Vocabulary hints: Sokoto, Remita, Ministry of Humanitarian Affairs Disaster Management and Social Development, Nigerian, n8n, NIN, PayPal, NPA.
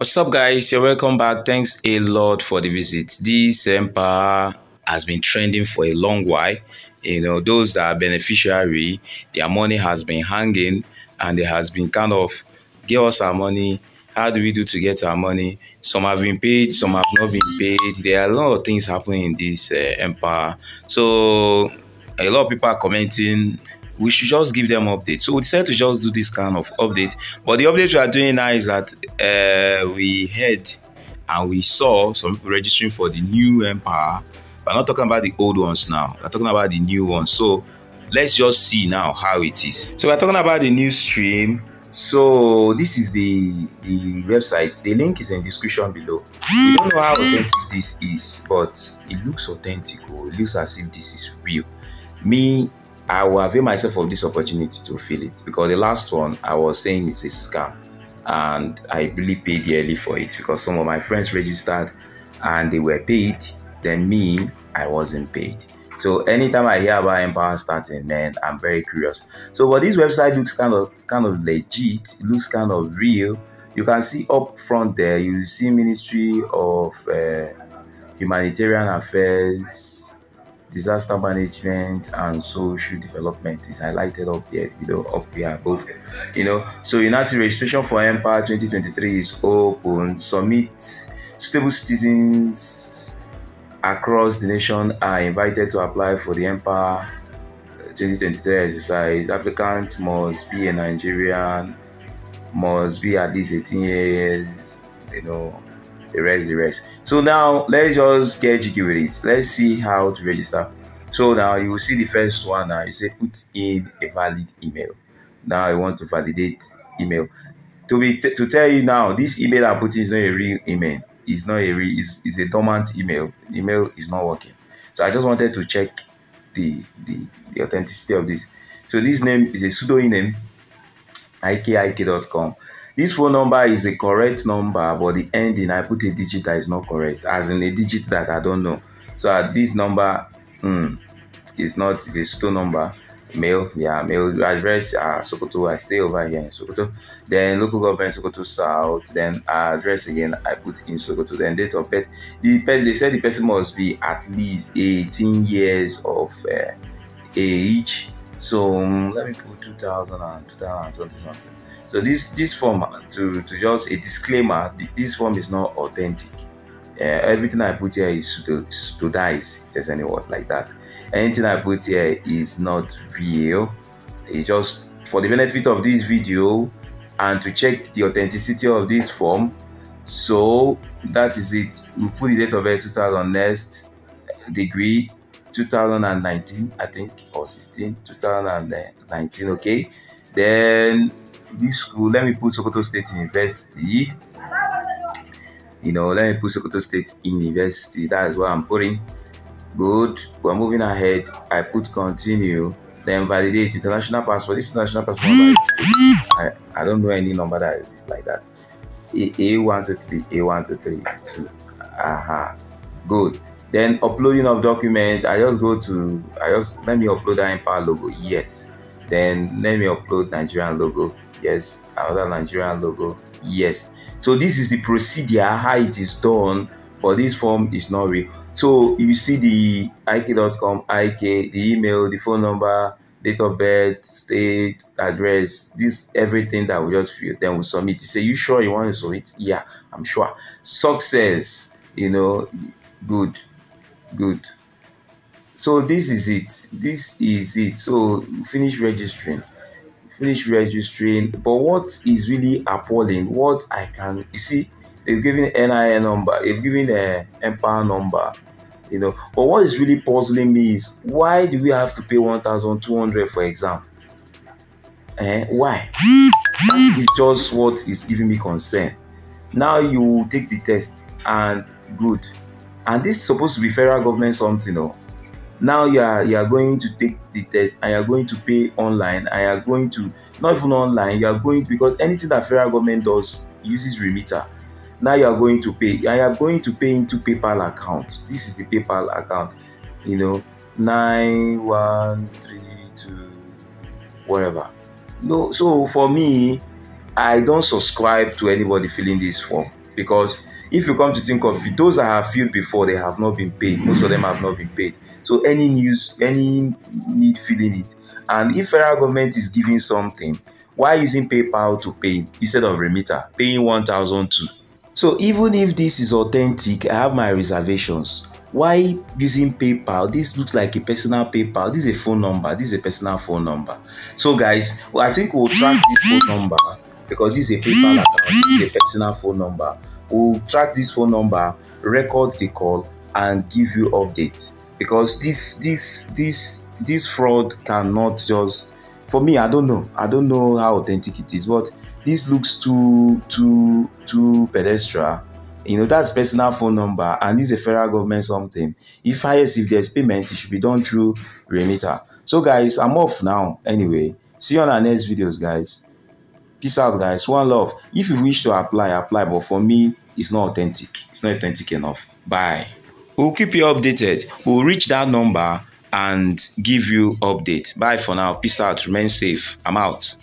What's up, guys? You're welcome back. Thanks a lot for the visit. This NPA has been trending for a long while. You know, those that are beneficiary, their money has been hanging and there has been kind of, give us our money. How do we do to get our money? Some have been paid, some have not been paid. There are a lot of things happening in this NPA. So a lot of people are commenting. We should just give them updates. So we decided to just do this kind of update. But the update we are doing now is that we heard and we saw some people registering for the new NPA. We're not talking about the old ones now. We're talking about the new ones. So let's just see now how it is. So we're talking about the new stream. So this is the website. The link is in the description below. We don't know how authentic this is, but it looks authentic. It looks as if this is real. I will avail myself of this opportunity to feel it, because the last one I was saying is a scam, and I really paid dearly for it because some of my friends registered and they were paid. Then me, I wasn't paid. So anytime I hear about NPA starting, man, I'm very curious. So, but this website looks kind of legit. It looks kind of real. You can see up front there. You see Ministry of Humanitarian Affairs, Disaster Management and Social Development is highlighted up here, up here above. So you now see registration for NPA 2023 is open. Submit stable citizens across the nation are invited to apply for the NPA 2023 exercise. Applicants must be a Nigerian, must be at least 18 years, the rest. So now let's just get jiggy with it. Let's see how to register. So now you will see the first one. Now you say put in a valid email. Now I want to validate email. To tell you now, this email I'm putting is not a real email. It's not a real. It's a dormant email. Email is not working. So I just wanted to check the authenticity of this. So this name is a pseudo name, ikik.com. This phone number is a correct number, but the ending, I put a digit that is not correct, as in a digit that I don't know. So at this number, it's a pseudo number. Mail, yeah, mail address, Sokoto, I stay over here in Sokoto. Then local government, Sokoto South, then address again, I put in Sokoto. Then date of birth, they said the person must be at least 18 years of age. So let me put 2000 and 2000 something. So this form, to just a disclaimer, this form is not authentic. Everything I put here is pseudized, if there's any word like that. Anything I put here is not real. It's just for the benefit of this video and to check the authenticity of this form. So that is it. We put the date of birth 2000 next, degree 2019, I think, or 16, 2019, okay? Then this school, let me put Sokoto State University. Let me put Sokoto State University. That is what I'm putting. Good. We're moving ahead. I put continue. Then validate international passport. This international passport is, I don't know any number that exists like that. A123, A123, 2. Aha. Good. Then uploading of document. Let me upload the NPA logo. Yes. Then let me upload Nigerian logo. Yes, another Nigerian logo. Yes. So this is the procedure, how it is done, but this form is not real. So you see the ikik.com, the email, the phone number, date of birth, state, address, this everything that we just filled. Then we submit. You say, you sure you want to submit? Yeah, I'm sure. Success, good, good. So this is it. This is it. So finish registering. But what is really appalling, what I can, you see, they've given NIN number, they've given an NPA number, But what is really puzzling me is, why do we have to pay 1,200 for exam? Why? That is just what is giving me concern. Now you take the test and good. And this is supposed to be federal government something, Now you are going to take the test and you are going to pay online and you are going to, not even online, you are going to, because anything that federal government does uses Remita. Now you are going to pay, and you are going to pay into PayPal account. This is the PayPal account, 9132 whatever. No, so for me, I don't subscribe to anybody filling this form. because if you come to think of it, those that have filled before, they have not been paid. Most of them have not been paid. So any need filling it. And if federal government is giving something, why using PayPal to pay instead of Remita, paying 1,002? So even if this is authentic, I have my reservations. Why using PayPal? This looks like a personal PayPal. This is a phone number. This is a personal phone number. So guys, well, I think we'll track this phone number because this is a PayPal account. This is a personal phone number. We'll track this phone number, record the call, and give you updates, because this fraud cannot just, for me, I don't know how authentic it is, but this looks too pedestrian. You know, that's personal phone number, and this is a federal government something. If there's payment, it should be done through Remita. So guys, I'm off now. Anyway, see you on our next videos, guys. Peace out, guys. One love. If you wish to apply, but for me, it's not authentic. It's not authentic enough. Bye. We'll keep you updated. We'll reach that number and give you update. Bye for now. Peace out. Remain safe. I'm out.